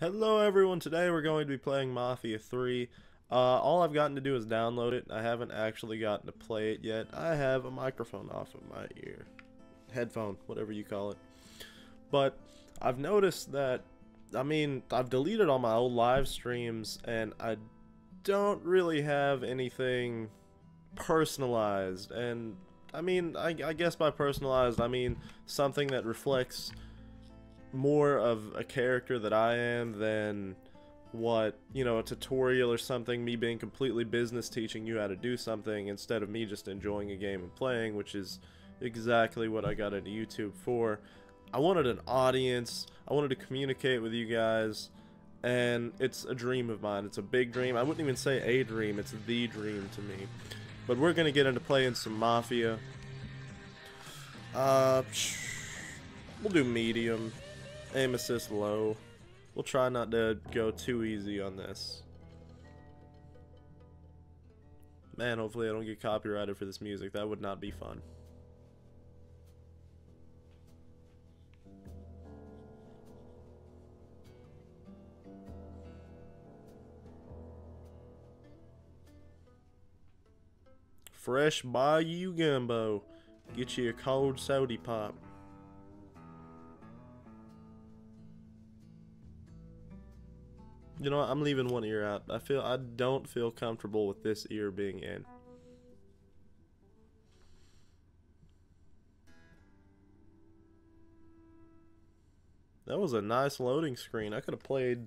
Hello everyone, today we're going to be playing Mafia 3. All I've gotten to do is download it. I haven't actually gotten to play it yet. I have a microphone off of my ear. Headphone, whatever you call it. But I've noticed that, I mean, I've deleted all my old live streams and I don't really have anything personalized. And I mean, I guess by personalized, I mean something that reflects more of a character that I am than what, you know, a tutorial or something, me being completely business teaching you how to do something instead of me just enjoying a game and playing, which is exactly what I got into YouTube for. I wanted an audience, I wanted to communicate with you guys, and it's a dream of mine. It's a big dream. I wouldn't even say a dream, it's the dream to me. But we're gonna get into playing some Mafia. We'll do medium. Aim assist low. We'll try not to go too easy on this. Man, hopefully I don't get copyrighted for this music. That would not be fun. Fresh Bayou Gumbo. Get you a cold soda pop. You know what, I'm leaving one ear out. I don't feel comfortable with this ear being in. That was a nice loading screen. I could have played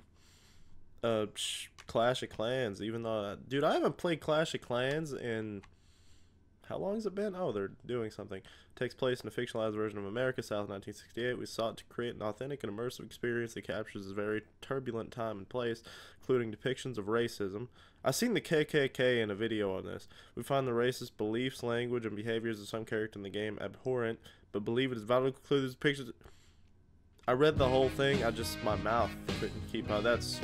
Clash of Clans, even though... Dude, I haven't played Clash of Clans in... How long has it been? Oh, they're doing something. It takes place in a fictionalized version of America, South 1968. We sought to create an authentic and immersive experience that captures a very turbulent time and place, including depictions of racism. I've seen the KKK in a video on this. We find the racist beliefs, language, and behaviors of some character in the game abhorrent, but believe it is vital to include these pictures. I read the whole thing. I just, my mouth couldn't keep out. That's...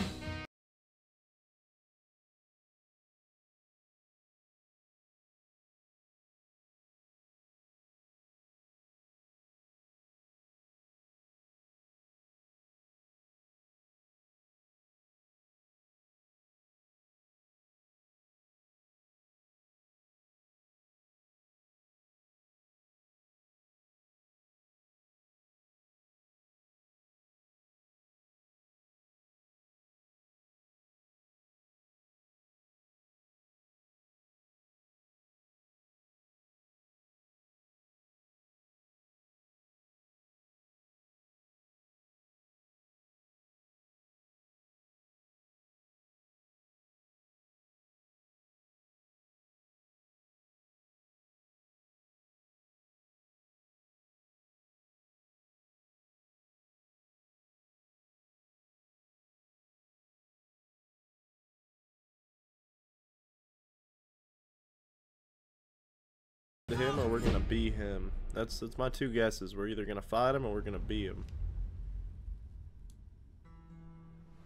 him or we're gonna be him. That's my two guesses. We're either gonna fight him or we're gonna be him.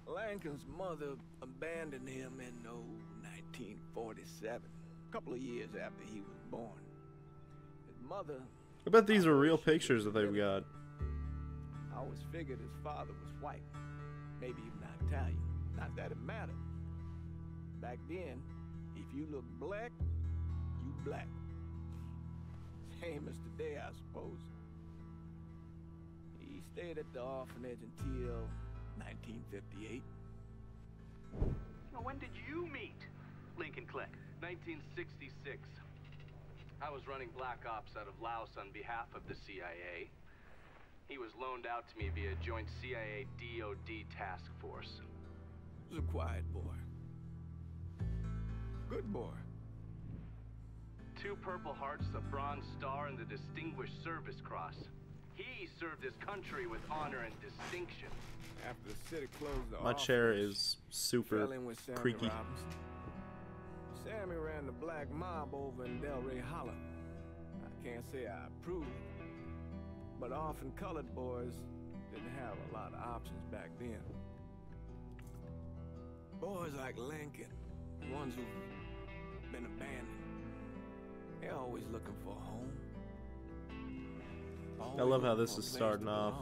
Lincoln's mother abandoned him in 1947, a couple of years after he was born. His mother... I bet these are real pictures that they've got. I always figured his father was white, maybe even Italian. Not that it mattered. Back then, if you look black, you black. Same as today, I suppose. He stayed at the orphanage until 1958. Now, when did you meet Lincoln Clay? 1966. I was running black ops out of Laos on behalf of the CIA. He was loaned out to me via joint CIA-DOD task force. He was a quiet boy. Good boy. Two Purple Hearts, the Bronze Star, and the Distinguished Service Cross. He served his country with honor and distinction. After the city closed the office, my chair is super creaky. Sammy ran the black mob over in Delray Hollow. I can't say I approve, but often colored boys didn't have a lot of options back then. Boys like Lincoln, the ones who've been abandoned. They're always looking for home. Always. I love how this is starting off.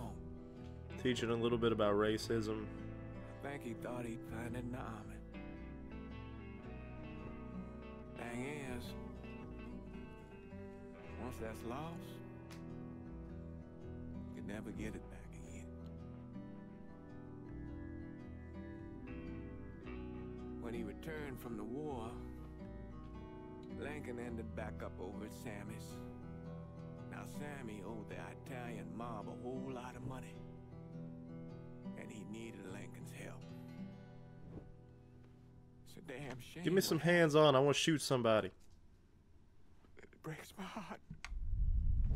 Teaching a little bit about racism. Think he thought he'd find it in the army. Thing is, once that's lost, you can never get it back again. When he returned from the war, Lincoln ended back up over at Sammy's. Now Sammy owed the Italian mob a whole lot of money, and he needed Lincoln's help. It's a damn shame. Give me some hands on. I want to shoot somebody. It breaks my heart.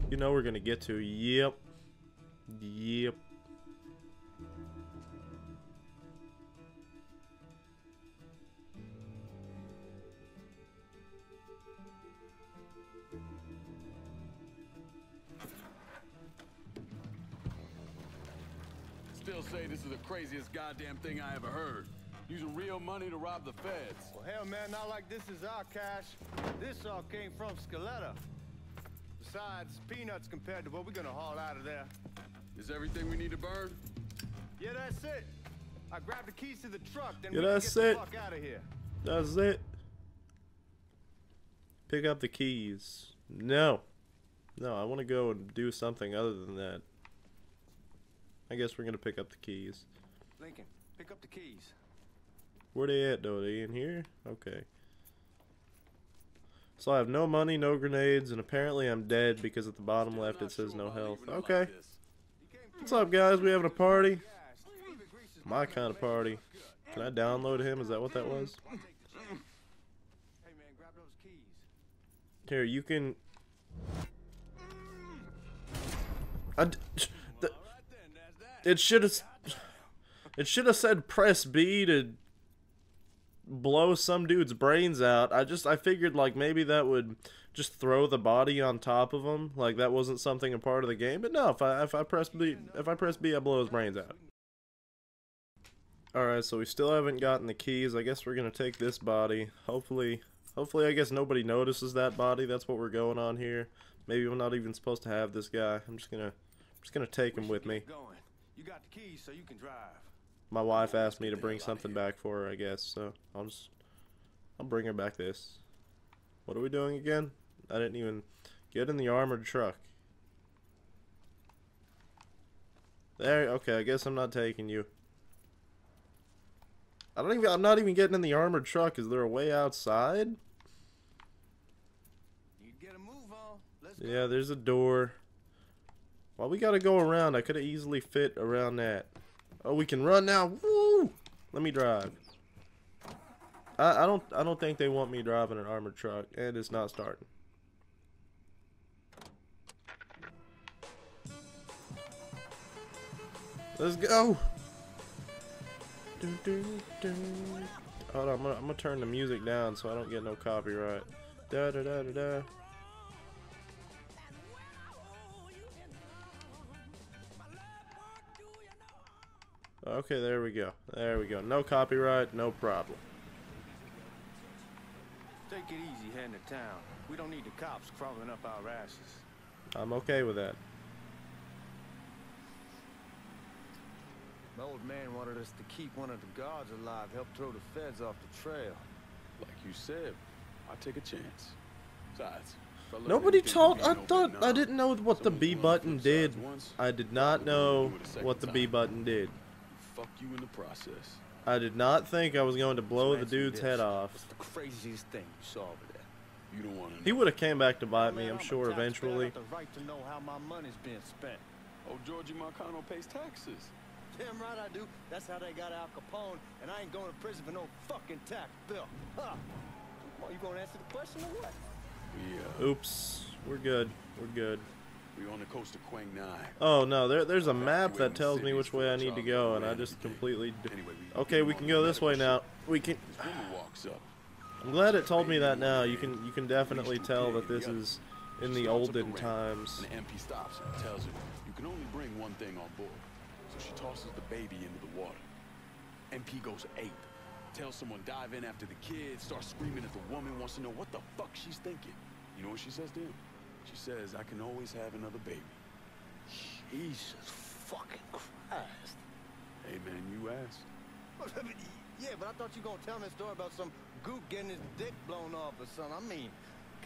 You know we're gonna get to. Yep. Yep. Still say this is the craziest goddamn thing I ever heard. Using real money to rob the feds. Well, hell, man, not like this is our cash. This all came from Scaletta. Besides, peanuts compared to what we're gonna haul out of there. Is everything we need to burn? Yeah, that's it. I grabbed the keys to the truck, then we can get the fuck out of here. That's it. Pick up the keys. No. No, I want to go and do something other than that. I guess we're gonna pick up the keys. Lincoln, pick up the keys. Where they at though? Are they in here? Okay. So I have no money, no grenades, and apparently I'm dead because at the bottom left it says no health. Okay. What's up guys? We having a party? My kind of party. Can I download him? Is that what that was? Hey man, grab those keys. Here, you can... It should have said press B to blow some dude's brains out. I figured like maybe that would just throw the body on top of him, like that wasn't something a part of the game. But no, if I press B, I blow his brains out. All right, so we still haven't gotten the keys. I guess we're gonna take this body. Hopefully I guess nobody notices that body. That's what we're going on here. Maybe I'm not even supposed to have this guy. I'm just gonna take him with me. You got the keys, so you can drive. My wife asked me to bring something back for her, I guess, so I'll bring her back this. What are we doing again? I didn't even get in the armored truck. There, okay, I guess I'm not taking you. I'm not even getting in the armored truck. Is there a way outside? You get a move on. Let's go. Yeah, there's a door. Well, we gotta go around. I could have easily fit around that. Oh, we can run now. Woo! Let me drive. I don't think they want me driving an armored truck, and it's not starting. Let's go. Hold on, I'm gonna turn the music down so I don't get no copyright. Da da da da da. Okay, there we go. There we go. No copyright, no problem. Take it easy heading to town. We don't need the cops crawling up our asses. I'm okay with that. The old man wanted us to keep one of the guards alive, help throw the feds off the trail. Like you said, I take a chance. Besides, nobody told. I didn't know what the B button did. I did not know what the B button did. Fuck you in the process. I did not think I was going to blow the dude's head off. It's the craziest thing you saw over there. You don't want to. He would have came back to bite me, I'm sure, eventually. I have the right to know how my money's being spent. Oh, Georgie Marcano pays taxes. Damn right I do. That's how they got Al Capone, and I ain't going to prison for no fucking tax bill. Huh? Well, you gonna answer the question or what? Yeah. Oops. We're good. We're good. We're on the coast of Quang Ngai. Oh no, there's a map that tells me which way I need to go, and I just completely. Okay, we can go this way now. We can. I'm glad it told me that now. You can definitely tell that this is in the olden times. An MP stops and tells her you can only bring one thing on board. So she tosses the baby into the water. MP goes ape. Tells someone dive in after the kid. Starts screaming at the woman. Wants to know what the fuck she's thinking. You know what she says to him? She says, I can always have another baby. Jesus fucking Christ. Hey, man, you asked. Yeah, but I thought you were gonna tell me a story about some goop getting his dick blown off or something. I mean,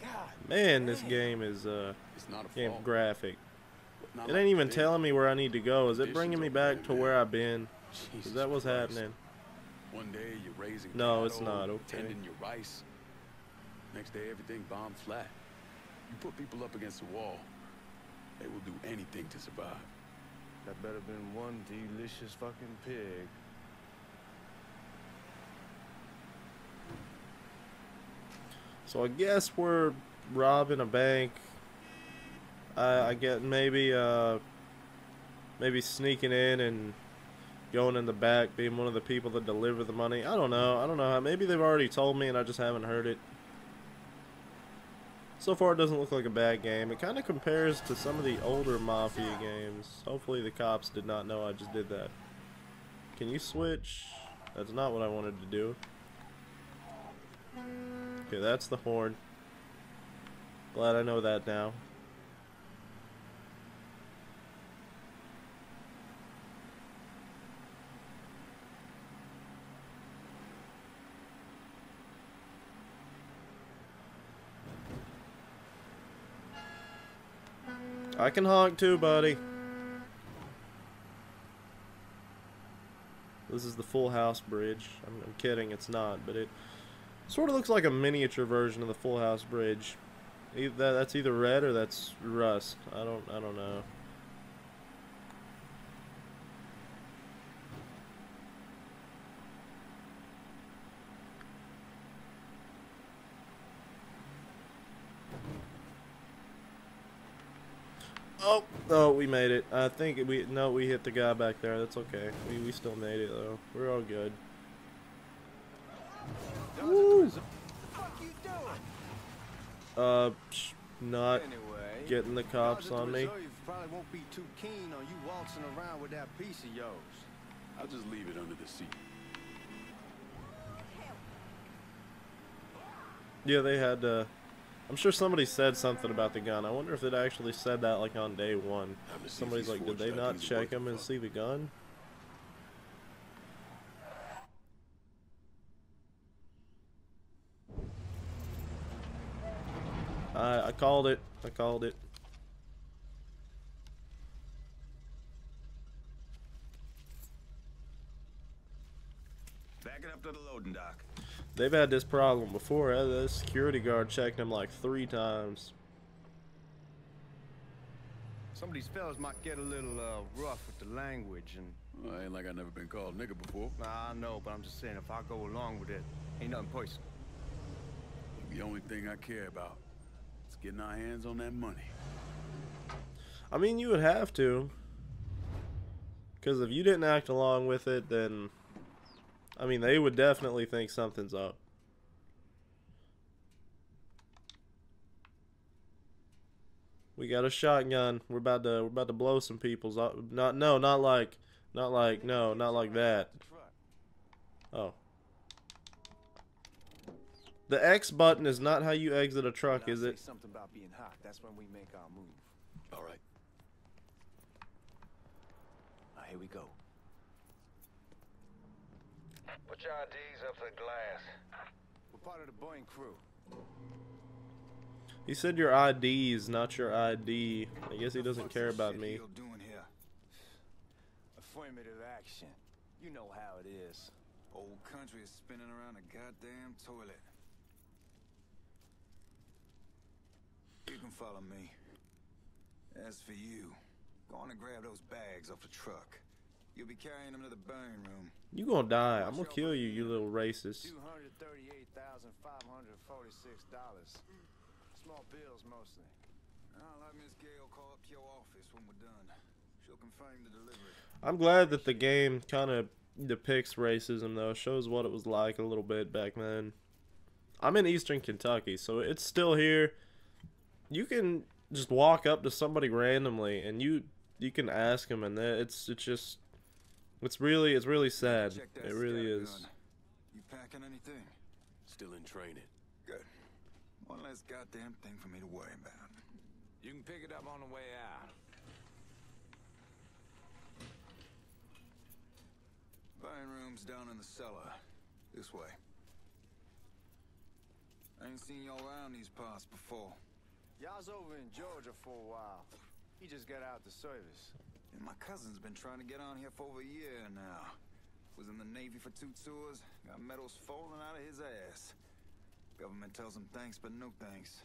God. Man, this game is it's not a game fault. Graphic. Not it ain't like even telling me where I need to go. Is it bringing me back to where I've been? Is that what's happening? One day you're raising cattle, it's not okay. Tending your rice. Next day everything bombed flat. You put people up against the wall. They will do anything to survive. That better been one delicious fucking pig. So I guess we're robbing a bank. I get maybe maybe sneaking in and going in the back, being one of the people that deliver the money. I don't know. I don't know. Maybe they've already told me and I just haven't heard it. So far, it doesn't look like a bad game. It kind of compares to some of the older Mafia games. Hopefully, the cops did not know I just did that. Can you switch? That's not what I wanted to do. Okay, that's the horn. Glad I know that now. I can honk too, buddy. This is the Full House Bridge. I'm kidding, it's not, but it sort of looks like a miniature version of the Full House Bridge. That's either red or that's rust. I don't know. Oh, we made it. I think we hit the guy back there. That's okay. We still made it though. We're all good. Woo. Not getting the cops on me. Probably won't be too keen on you waltzing around with that piece of yours. I'll just leave it under the seat. Yeah, they had I'm sure somebody said something about the gun. I wonder if it actually said that like on day one. Somebody's like, did they not check him and see the gun? I called it. I called it. Back it up to the loading dock. They've had this problem before. The security guard checked him like 3 times. Some of these fellas might get a little rough with the language, and well, I ain't like I never been called nigga before. Nah, I know, but I'm just saying if I go along with it, ain't nothing personal. The only thing I care about is getting our hands on that money. I mean, you would have to, because if you didn't act along with it, then I mean, they would definitely think something's up. We got a shotgun. We're about to blow some people's up. Not like that. Oh. The X button is not how you exit a truck, is it? Something about being hot. That's when we make our move. All right. Now, here we go. Put your IDs up to the glass. We're part of the Boeing crew. He said your IDs, not your ID. I guess he doesn't care about me. What the fuck is this shit you're doing here? Affirmative action. You know how it is. Old country is spinning around a goddamn toilet. You can follow me. As for you, go on and grab those bags off the truck. You'll be carrying them to the burn room. You gonna die. I'm gonna kill you, you little racist. $238,546. Small bills mostly. I'll have Miss Gale call up to your office when we're done. She'll confirm the delivery. I'm glad that the game kind of depicts racism, though. Shows what it was like a little bit back then. I'm in Eastern Kentucky, so it's still here. You can just walk up to somebody randomly, and you can ask them, and it's just. It's really sad. It really is. You packing anything? Still in training. Good. One less goddamn thing for me to worry about. You can pick it up on the way out. Buying room's down in the cellar. This way. I ain't seen y'all around these parts before. Y'all's over in Georgia for a while. He just got out the service. And my cousin's been trying to get on here for over a year now. Was in the Navy for 2 tours, got medals falling out of his ass. Government tells him thanks, but no thanks.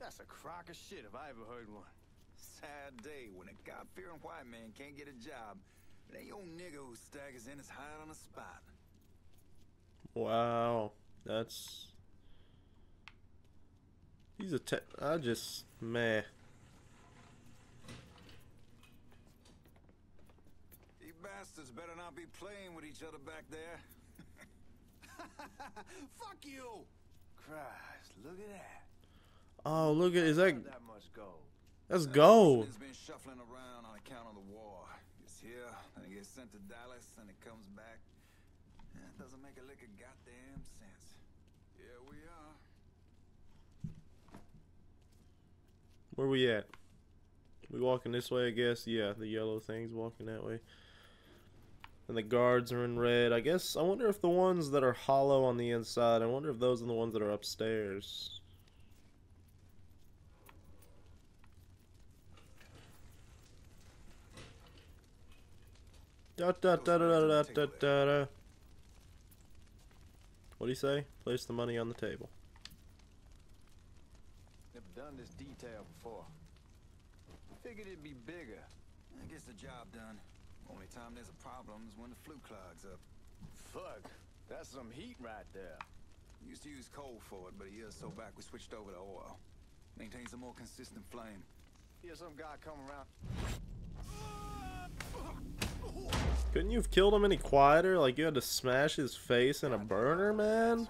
That's a crock of shit if I ever heard one. Sad day when a God-fearing white man can't get a job, but that young nigga who staggers in is high on the spot. Wow, that's... These are I just... meh. You bastards better not be playing with each other back there. Fuck you! Christ, look at that. Oh, look at... is that... that much gold. That's gold. It's been shuffling around on account of the war. It's here, and it gets sent to Dallas, and it comes back. That doesn't make a lick of goddamn sense. Here we are. Where we at? We walking this way, I guess. Yeah, the yellow thing's walking that way. And the guards are in red. I guess, I wonder if the ones that are hollow on the inside, I wonder if those are the ones that are upstairs. Da da da da da da da da. What do you say? Place the money on the table. Never done this detail before. Figured it'd be bigger. That gets the job done. Only time there's a problem is when the flue clogs up. Fuck, that's some heat right there. Used to use coal for it, but a year or so back we switched over to oil. Maintains a more consistent flame. Here's some guy coming around. Couldn't you have killed him any quieter? Like you had to smash his face in a burner, man?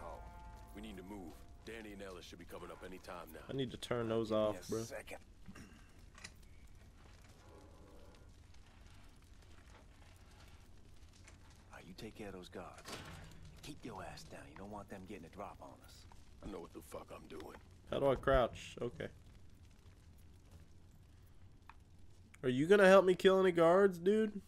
We need to move. Danny and Ellis should be coming up any time now. I need to turn those off, bro. Second. Alright, you take care of those guards. Keep your ass down. You don't want them getting a drop on us. I know what the fuck I'm doing. How do I crouch? Okay. Are you gonna help me kill any guards, dude?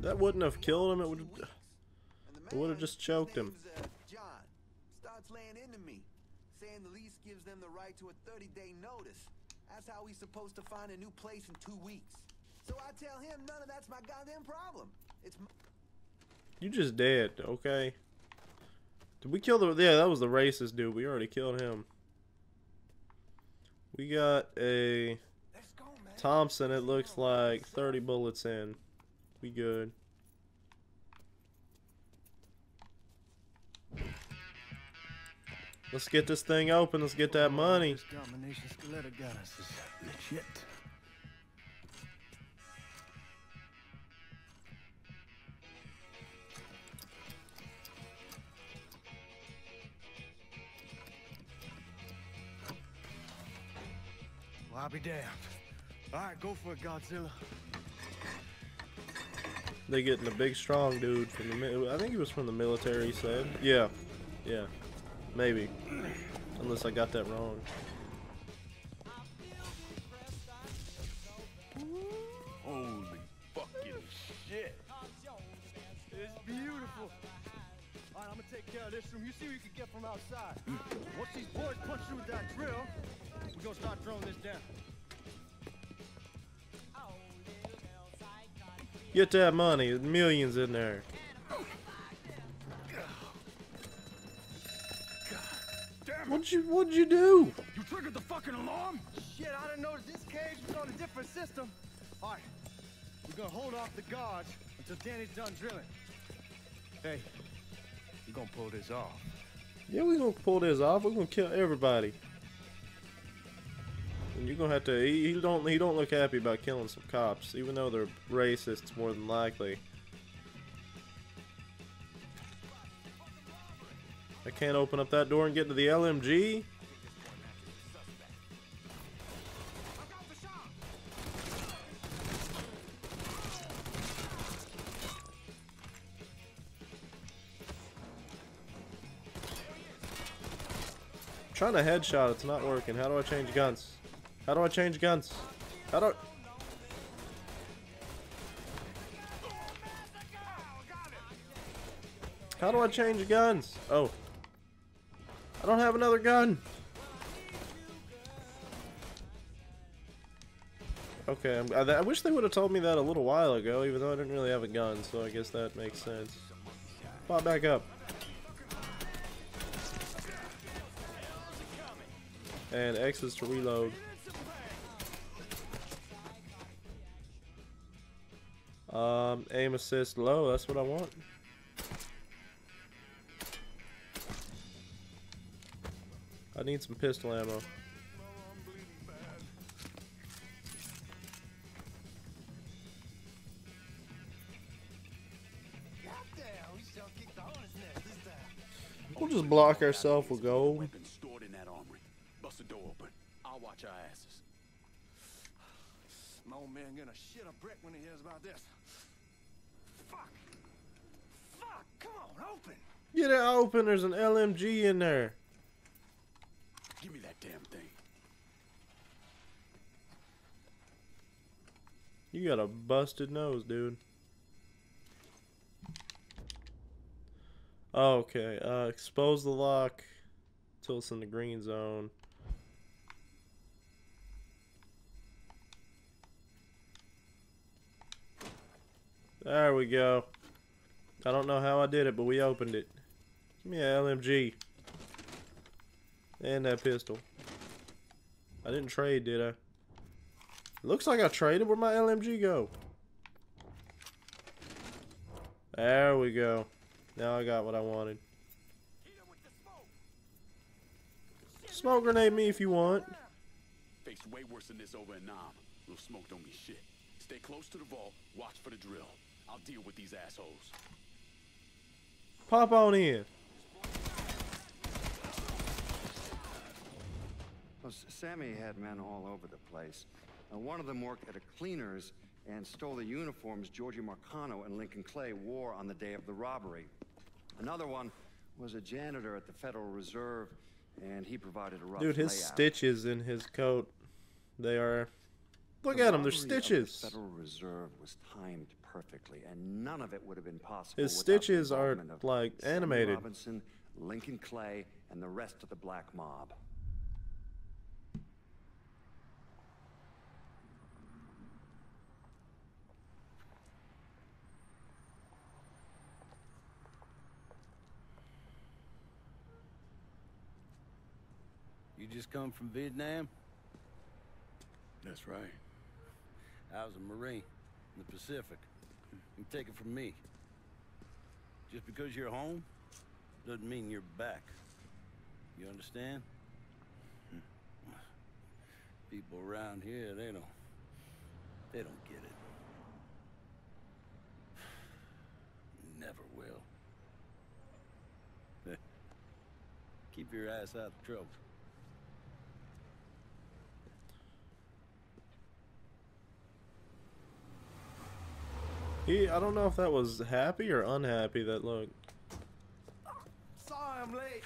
That wouldn't have killed him, it would have just choked him. John starts laying into me, saying the lease gives them the right to a 30-day notice. That's how he's supposed to find a new place in 2 weeks. So I tell him none of that's my goddamn problem. It's my... You just dead, okay? Did we kill the... yeah, that was the racist dude. We already killed him. We got a... Thompson, it looks like 30 bullets in. We good. Let's get this thing open. Let's get that money. This domination Scaletta got us is legit. Well, I'll be damned. All right, go for it, Godzilla. They getting a big strong dude from the, I think he was from the military, he said. Yeah. Yeah. Maybe. Unless I got that wrong. Holy fucking shit. It's beautiful. Alright, I'm gonna take care of this room. You see what you can get from outside. Once these boys punch you with that drill, we're gonna start throwing this down. Get that money, there's millions in there. What'd you do? You triggered the fucking alarm? Shit, I didn't notice this cage was on a different system. Alright, we're gonna hold off the guards until Danny's done drilling. Hey, we're gonna pull this off. Yeah, we're gonna pull this off. We're gonna kill everybody. And you're gonna have to. He don't look happy about killing some cops, even though they're racists more than likely. I can't open up that door and get to the LMG. I'm trying to headshot. It's not working. How do I change guns? How do I change guns? How do I... How do I change guns? Oh. I don't have another gun. Okay, I wish they would have told me that a little while ago, even though I didn't really have a gun, so I guess that makes sense. Pop back up. And X is to reload. Aim assist low, that's what I want. I need some pistol ammo. We'll just block ourselves with gold. Bust the door open. I'll watch our asses. My old man gonna shit a brick when he hears about this. Fuck. Fuck. Come on, open. Get it open. There's an LMG in there. Give me that damn thing. You got a busted nose, dude. Okay, expose the lock till it's in the green zone. There we go. I don't know how I did it, but we opened it. Give me an LMG. And that pistol. I didn't trade, did I? Looks like I traded. Where'd my LMG go? There we go. Now I got what I wanted. Smoke grenade me if you want. Face way worse than this over in Nam. Little smoke don't mean shit. Stay close to the vault. Watch for the drill. I'll deal with these assholes. Pop on in. Well, Sammy had men all over the place. One of them worked at a cleaner's and stole the uniforms Georgie Marcano and Lincoln Clay wore on the day of the robbery. Another one was a janitor at the Federal Reserve, and he provided a rough layout. Dude, his stitches in his coat, they are... Look at him, they're stitches! The Federal Reserve was timed perfectly, and none of it would have been possible. His stitches are, like, animated. Robinson, Lincoln Clay, and the rest of the black mob. You just come from Vietnam? That's right. I was a Marine in the Pacific. You take it from me. Just because you're home doesn't mean you're back. You understand? People around here, they don't get it. Never will. Keep your ass out of trouble. I don't know if that was happy or unhappy that look. Sorry I'm late.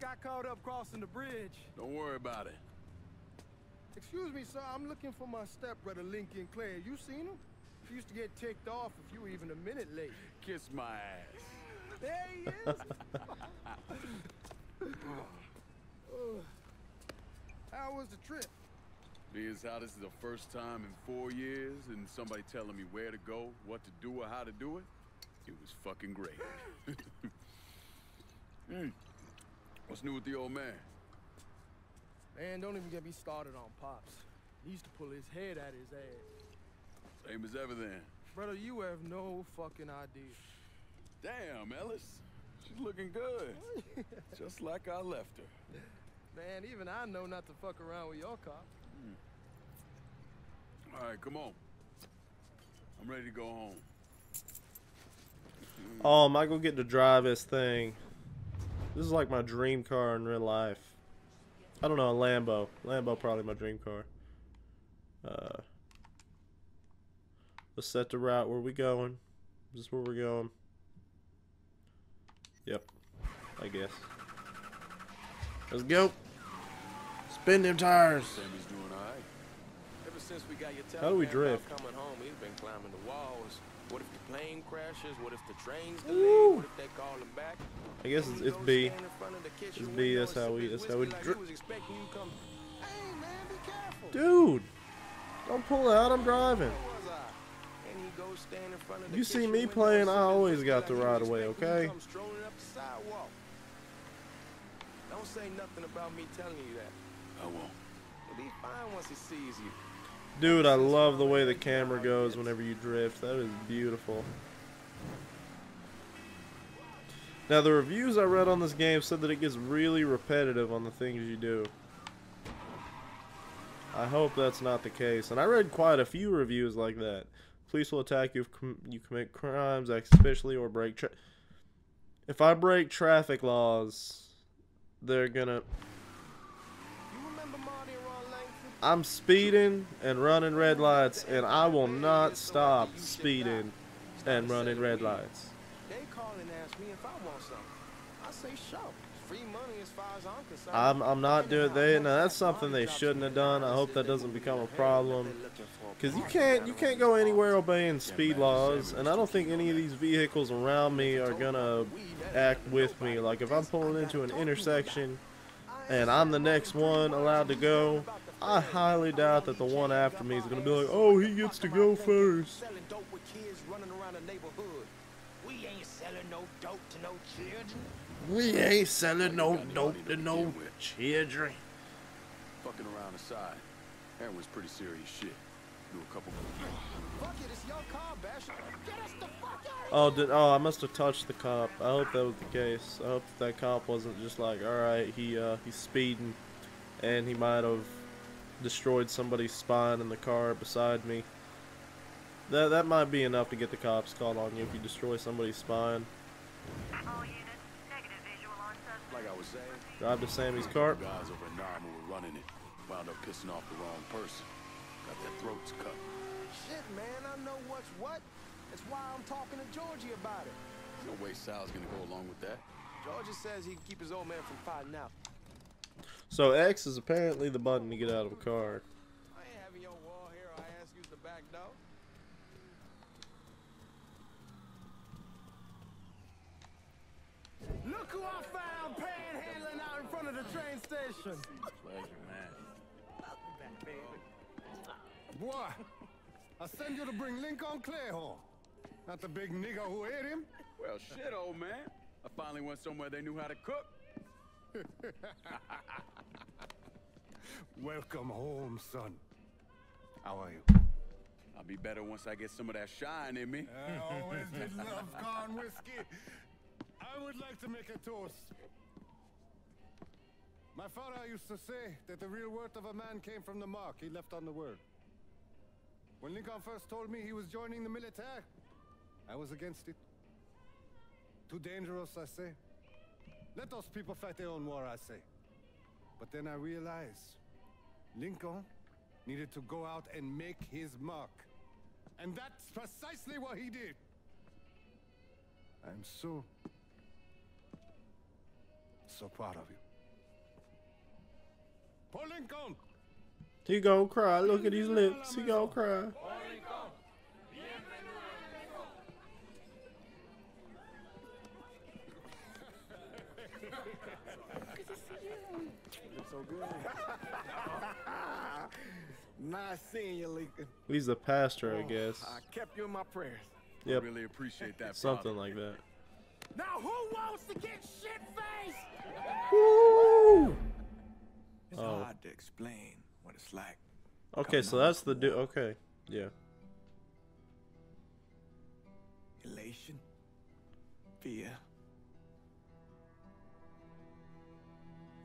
Got caught up crossing the bridge. Don't worry about it. Excuse me, sir. I'm looking for my stepbrother, Lincoln Clay. You seen him? He used to get ticked off if you were even a minute late. Kiss my ass. There he is. How was the trip? Being how this is the first time in 4 years and somebody telling me where to go, what to do, or how to do it, it was fucking great. What's new with the old man? Man, don't even get me started on Pops. He used to pull his head out his ass. Same as ever then. Brother, you have no fucking idea. Damn, Ellis. She's looking good. Just like I left her. Man, even I know not to fuck around with your car. All right, come on. I'm ready to go home. Oh, am I gonna get to drive this thing? This is like my dream car in real life. I don't know, a Lambo. Lambo probably my dream car. Let's set the route. Where we going? Is this where we're going? Yep. I guess. Let's go. Bend them tires. Sammy's doing all right. Ever since we got your telegram, how do we drift? Coming home, he's been climbing the walls. What if the plane crashes? What if the train's delayed? What if they call him back? I guess it's B. It's B. That's how we drift. Dude, don't pull out. I'm driving. You see me playing, I always got the right of way, okay? Don't say nothing about me telling you that. I won't. It'll be fine once he sees you. Dude, I love the way the camera goes whenever you drift. That is beautiful. Now, the reviews I read on this game said that it gets really repetitive on the things you do. I hope that's not the case. And I read quite a few reviews like that. Police will attack you if you commit crimes, act suspiciously, or break traffic. If I break traffic laws, they're gonna... I'm speeding and running red lights, and I will not stop speeding and running red lights. I'm not doing that. Now that's something they shouldn't have done. I hope that doesn't become a problem, because you can't go anywhere obeying speed laws, and I don't think any of these vehicles around me are gonna act with me. Like if I'm pulling into an intersection and I'm the next one allowed to go, I highly doubt that the one after me is going to be like, oh, he gets to go first. We ain't selling no dope to no children. Fucking around aside, that was pretty serious shit. Do a couple more. Fuck it, it's your car, Bash. Get us the fuck out of here. Oh, I must have touched the cop. I hope that was the case. I hope that cop wasn't just like, alright, he's speeding, and he might have destroyed somebody's spine in the car beside me. That might be enough to get the cops called on you if you destroy somebody's spine. All units, negative visual on subject. Like I was saying, drive to Sammy's car. Guys over in Narma were running it. Wound up pissing off the wrong person. Got their throats cut. Shit, man, I know what's what. That's why I'm talking to Georgie about it. There's no way Sal's gonna go along with that. Georgie says he can keep his old man from fighting out. So X is apparently the button to get out of a car. I ain't having your wall here. I ask you the back door. Look who I found panhandling out in front of the train station. Pleasure, man. Welcome back, baby. Boy, I send you to bring Lincoln Clay home. Not the big nigga who ate him. Well, shit, old man. I finally went somewhere they knew how to cook. Welcome home, son. How are you? I'll be better once I get some of that shine in me. I always did love corn whiskey. I would like to make a toast. My father used to say that the real worth of a man came from the mark he left on the world. When Lincoln first told me he was joining the military, I was against it. Too dangerous, I say. Let those people fight their own war, I say. But then I realized Lincoln needed to go out and make his mark. And that's precisely what he did. I'm so proud of you. Poor Lincoln! He gonna cry. Look at his lips. He gonna cry. Nice seeing you, Lincoln. He's the pastor, I guess. I kept you in my prayers. Yep. I really appreciate that. Something like that. Now who wants to get shit faced? Woo! It's hard to explain what it's like. Okay, so that's the dude. Okay, yeah. Elation, fear,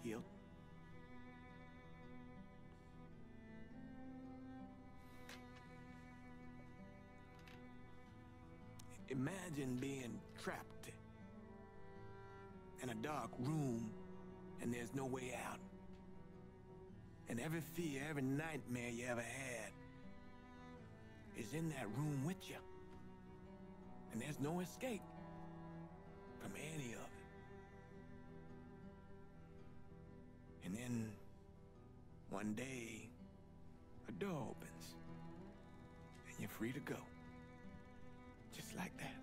guilt. Imagine being trapped in a dark room and there's no way out. And every fear, every nightmare you ever had is in that room with you. And there's no escape from any of it. And then One day, a door opens, and you're free to go. Just like that.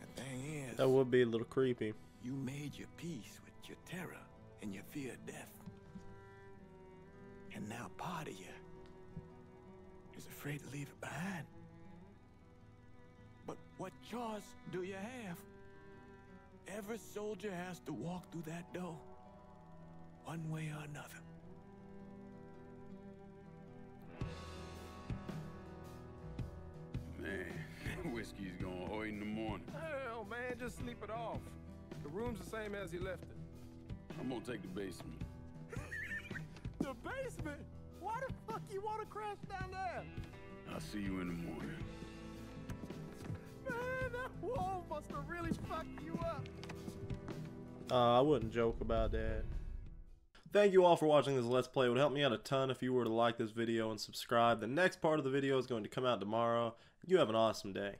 The thing is, that would be a little creepy. You made your peace with your terror and your fear of death. And now part of you is afraid to leave it behind. But what choice do you have? Every soldier has to walk through that door, one way or another. Man, that whiskey's gonna oil in the morning. Hell, man, just sleep it off. The room's the same as he left it. I'm gonna take the basement. The basement? Why the fuck you wanna crash down there? I'll see you in the morning. Man, that wall must have really fucked you up. I wouldn't joke about that. Thank you all for watching this Let's Play. It would help me out a ton if you were to like this video and subscribe. The next part of the video is going to come out tomorrow. You have an awesome day.